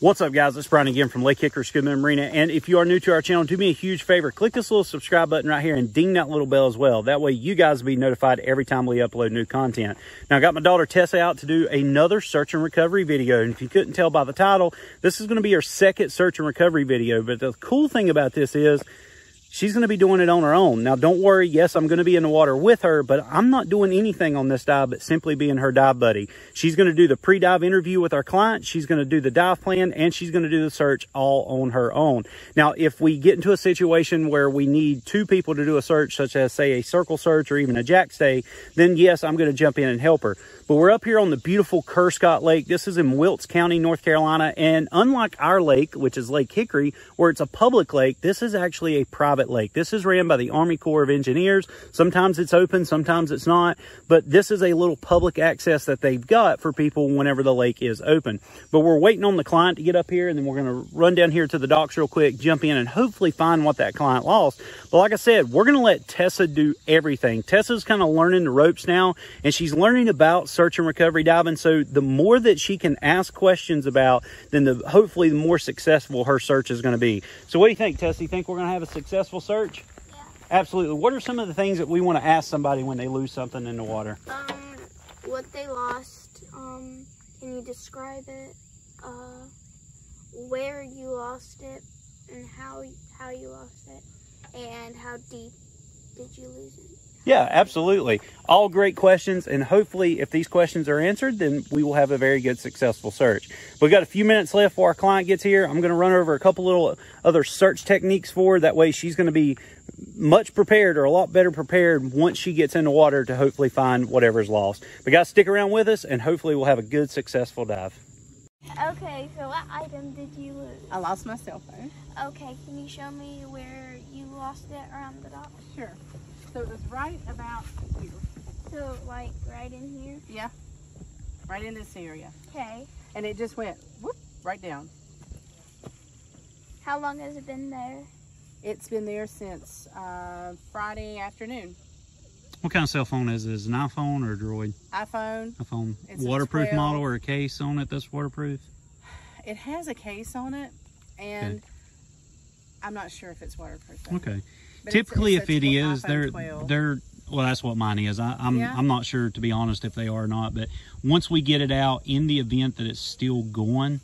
What's up, guys? It's Brian again from Lake Hickory Scuba Marina, and if you are new to our channel, do me a huge favor. Click this little subscribe button right here and ding that little bell as well. That way you guys will be notified every time we upload new content. Now, I got my daughter Tessa out to do another search and recovery video, and if you couldn't tell by the title, this is going to be her second search and recovery video. But the cool thing about this is she's going to be doing it on her own. Now, don't worry. Yes, I'm going to be in the water with her, but I'm not doing anything on this dive but simply being her dive buddy. She's going to do the pre-dive interview with our client. She's going to do the dive plan, and she's going to do the search all on her own. Now, if we get into a situation where we need two people to do a search, such as, say, a circle search or even a jack stay, then yes, I'm going to jump in and help her. But we're up here on the beautiful Kerr Scott Lake. This is in Wilkes County, North Carolina, and unlike our lake, which is Lake Hickory, where it's a public lake, this is actually a private lake. This is ran by the Army Corps of Engineers. Sometimes it's open, sometimes it's not, but this is a little public access that they've got for people whenever the lake is open. But we're waiting on the client to get up here, and then we're going to run down here to the docks real quick, jump in, and hopefully find what that client lost. But like I said, we're going to let Tessa do everything. Tessa's kind of learning the ropes now, and she's learning about search and recovery diving, so the more that she can ask questions about, then hopefully the more successful her search is going to be. So what do you think, Tessa? You think we're going to have a successful search? Yeah. Absolutely. What are some of the things that we want to ask somebody when they lose something in the water? What they lost, can you describe it, where you lost it, and how you lost it, and how deep did you lose it? Yeah, absolutely. All great questions, and hopefully if these questions are answered, then we will have a very good, successful search. We've got a few minutes left before our client gets here. I'm going to run over a couple little other search techniques for her. That way she's going to be much prepared, or a lot better prepared, once she gets in the water to hopefully find whatever's lost. But guys, stick around with us, and hopefully we'll have a good, successful dive. Okay, so what item did you lose? I lost my cell phone. Okay, can you show me where you lost it around the dock? Sure. So it was right about here. So like right in here? Yeah, right in this area. Okay. And it just went whoop, right down. How long has it been there? It's been there since Friday afternoon. What kind of cell phone is it? Is it an iPhone or a Droid? iPhone. iPhone. It's waterproof model, or a case on it that's waterproof? It has a case on it, and okay. I'm not sure if it's waterproof though. Okay. But typically, if it is, well, that's what mine is. I'm not sure, to be honest, if they are or not. But once we get it out, in the event that it's still going,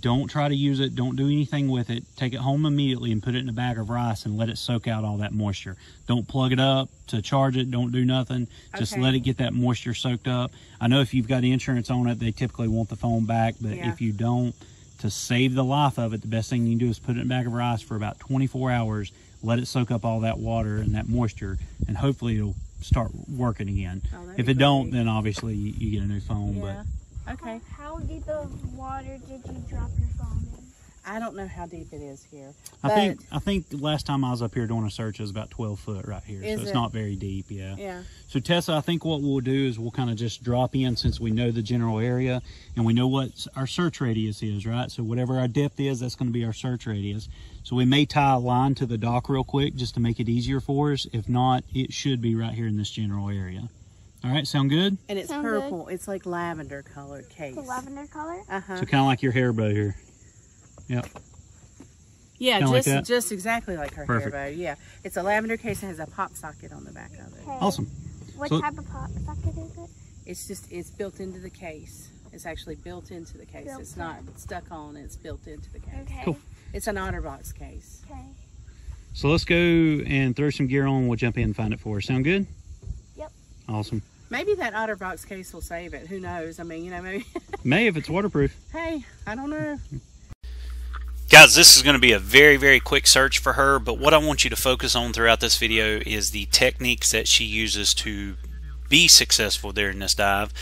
don't try to use it. Don't do anything with it. Take it home immediately and put it in a bag of rice and let it soak out all that moisture. Don't plug it up to charge it. Don't do nothing. Just let it get that moisture soaked up. I know if you've got insurance on it, they typically want the phone back. But if you don't, to save the life of it, the best thing you can do is put it in a bag of rice for about 24 hours. Let it soak up all that water and that moisture, and hopefully it'll start working again. Oh, if it don't, then obviously you get a new phone. Yeah. But okay. How deep of water did you drop your phone in? I don't know how deep it is here. I think the last time I was up here doing a search, it was about 12 foot right here. So it's not very deep, yeah. So Tessa, I think what we'll do is we'll kind of just drop in, since we know the general area and we know what our search radius is, right? So whatever our depth is, that's going to be our search radius. So we may tie a line to the dock real quick just to make it easier for us. If not, it should be right here in this general area. All right, sound good? And it's purple. It's like lavender colored case. It's a lavender color? Uh-huh. So kind of like your hair bow here. Yep. Yeah, kinda just exactly like her hair bow. Yeah, it's a lavender case and has a pop socket on the back of it. Okay. Awesome. What type of pop socket is it? It's built into the case. It's actually built into the case. It's not stuck on. It's built into the case. Okay. Cool. It's an OtterBox case. Okay. So let's go and throw some gear on. We'll jump in and find it for her. Sound good? Yep. Awesome. Maybe that OtterBox case will save it. Who knows? I mean, you know, maybe. May, if it's waterproof. Hey, I don't know. Guys, this is going to be a very, very quick search for her, but what I want you to focus on throughout this video is the techniques that she uses to be successful during this dive.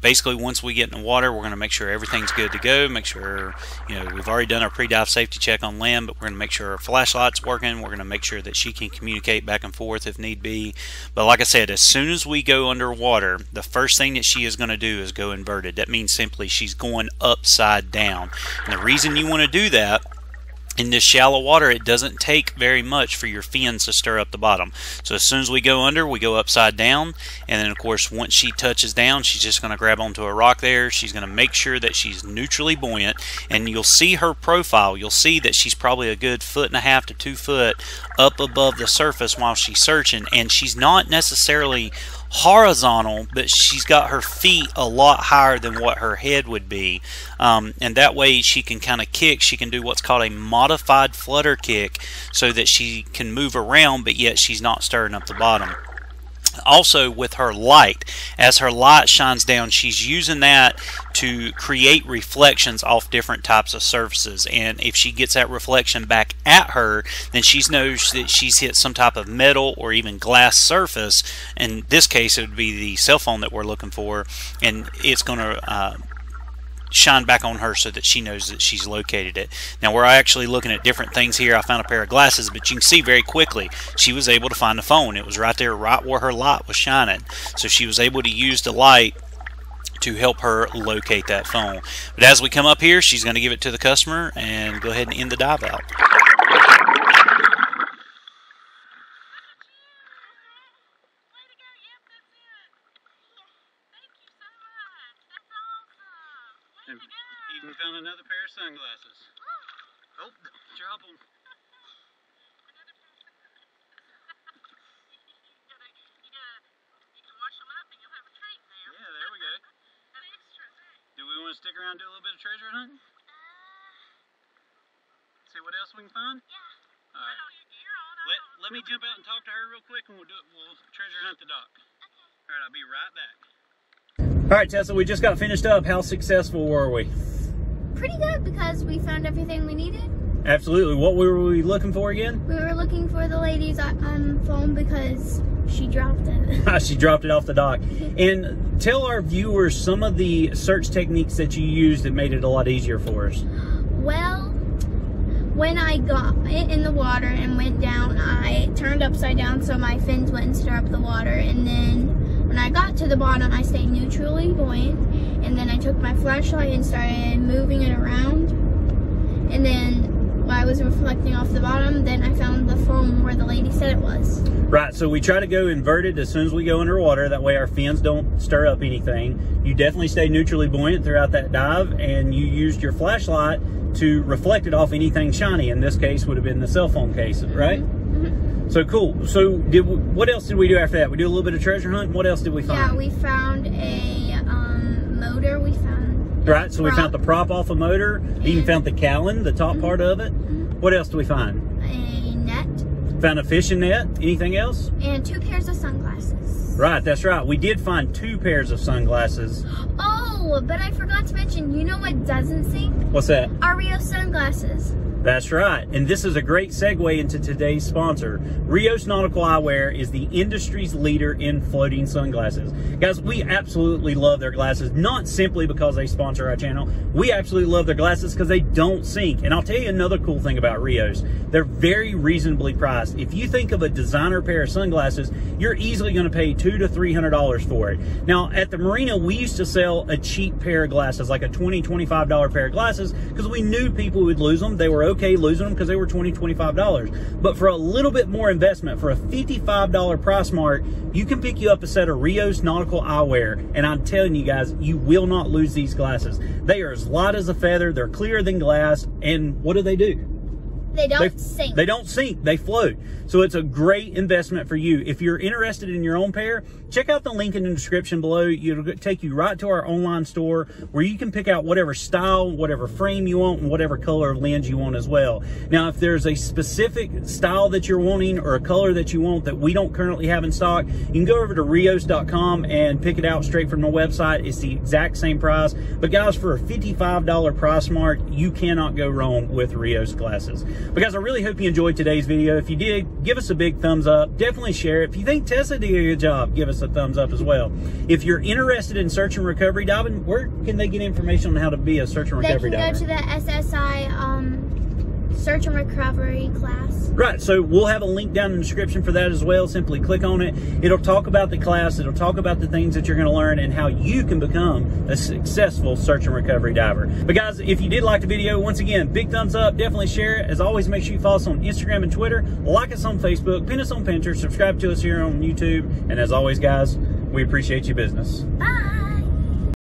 Basically, once we get in the water, we're going to make sure everything's good to go. Make sure, you know, we've already done our pre-dive safety check on land, but we're going to make sure our flashlight's working. We're going to make sure that she can communicate back and forth if need be. But like I said, as soon as we go underwater, the first thing that she is going to do is go inverted. That means simply she's going upside down. And the reason you want to do that In this shallow water, it doesn't take very much for your fins to stir up the bottom. So as soon as we go under, we go upside down, and then of course once she touches down, she's just going to grab onto a rock there. She's going to make sure that she's neutrally buoyant, and you'll see her profile. You'll see that she's probably a good 1.5 to 2 foot up above the surface while she's searching, and she's not necessarily horizontal, but she's got her feet a lot higher than what her head would be, and that way she can kind of kick. She can do what's called a modified flutter kick, so that she can move around, but yet she's not stirring up the bottom. Also, with her light, as her light shines down, she's using that to create reflections off different types of surfaces, and if she gets that reflection back at her, then she knows that she's hit some type of metal or even glass surface. In this case, it would be the cell phone that we're looking for, and it's going to shine back on her so that she knows that she's located it. Now, we're actually looking at different things here. I found a pair of glasses, but you can see very quickly she was able to find the phone. It was right there, right where her light was shining. So she was able to use the light to help her locate that phone. But as we come up here, she's going to give it to the customer and go ahead and end the dive out. Even found another pair of sunglasses. Oh, drop them. You can wash them up and you'll have a treat there. Yeah, there we go. An extra thing. Do we want to stick around and do a little bit of treasure hunting? See what else we can find? Yeah. All right. Let me jump out and talk to her real quick, and we'll treasure hunt the dock. Okay. All right, I'll be right back. All right, Tessa, we just got finished up. How successful were we? Pretty good, because we found everything we needed. Absolutely. What were we looking for again? We were looking for the lady's phone because she dropped it. She dropped it off the dock. And tell our viewers some of the search techniques that you used that made it a lot easier for us. Well, when I got it in the water and went down, I turned upside down so my fins wouldn't stir up the water, and then when I got to the bottom, I stayed neutrally buoyant, and then I took my flashlight and started moving it around, and then while I was reflecting off the bottom, then I found the foam where the lady said it was. Right, so we try to go inverted as soon as we go underwater, that way our fins don't stir up anything. You definitely stayed neutrally buoyant throughout that dive, and you used your flashlight to reflect it off anything shiny. In this case, would have been the cell phone case, right? Mm-hmm. So cool. So what else did we do after that? We do a little bit of treasure hunt. What else did we find? Yeah, we found a motor. We found right. So prop. We found the prop off a motor. And even found the cowling, the top part of it. What else did we find? A net. Found a fishing net. Anything else? And 2 pairs of sunglasses. Right. That's right. We did find 2 pairs of sunglasses. Oh, but I forgot to mention. You know what doesn't sink? What's that? Our Rheos sunglasses. That's right, and this is a great segue into today's sponsor. Rheos Nautical Eyewear is the industry's leader in floating sunglasses. Guys, we absolutely love their glasses, not simply because they sponsor our channel. We absolutely love their glasses because they don't sink. And I'll tell you another cool thing about Rheos. They're very reasonably priced. If you think of a designer pair of sunglasses, you're easily gonna pay $200 to $300 for it. Now, at the marina, we used to sell a cheap pair of glasses, like a $20, $25 pair of glasses, because we knew people would lose them. They were okay losing them because they were $20, $25. But for a little bit more investment, for a $55 price mark, you can pick you up a set of Rheos Nautical Eyewear. And I'm telling you guys, you will not lose these glasses. They are as light as a feather. They're clearer than glass. And what do? They don't sink. They don't sink. They float. So it's a great investment for you. If you're interested in your own pair, check out the link in the description below. It'll take you right to our online store where you can pick out whatever style, whatever frame you want, and whatever color lens you want as well. Now, if there's a specific style that you're wanting or a color that you want that we don't currently have in stock, you can go over to Rheos.com and pick it out straight from the website. It's the exact same price. But guys, for a $55 price mark, you cannot go wrong with Rheos glasses. But guys, I really hope you enjoyed today's video. If you did, give us a big thumbs up. Definitely share it. If you think Tessa did a good job, give us a thumbs up as well. If you're interested in search and recovery diving, where can they get information on how to be a search and recovery diver? They can go to the SSI search and recovery class. Right, so we'll have a link down in the description for that as well. Simply click on it. It'll talk about the class, it'll talk about the things that you're going to learn and how you can become a successful search and recovery diver. But guys, if you did like the video, once again, big thumbs up, definitely share it. As always, make sure you follow us on Instagram and Twitter, like us on Facebook, pin us on Pinterest, subscribe to us here on YouTube, and as always, guys, we appreciate your business. Bye!